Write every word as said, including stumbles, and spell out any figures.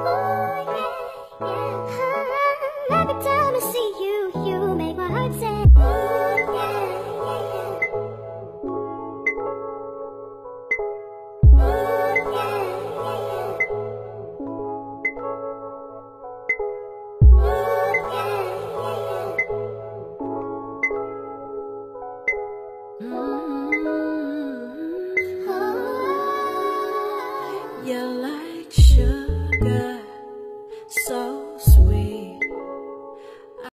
Oh, yeah, yeah.